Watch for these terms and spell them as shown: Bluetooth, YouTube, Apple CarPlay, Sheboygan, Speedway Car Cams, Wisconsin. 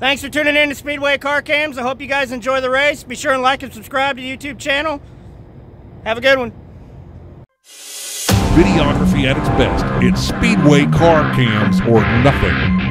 Thanks for tuning in to Speedway Car Cams. I hope you guys enjoy the race. Be sure and like and subscribe to the YouTube channel. Have a good one. Videography at its best. It's Speedway Car Cams or nothing.